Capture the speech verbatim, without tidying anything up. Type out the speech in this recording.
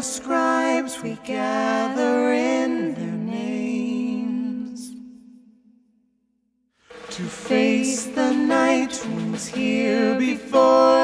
the scribes we gather in their names to face the Nightwings here before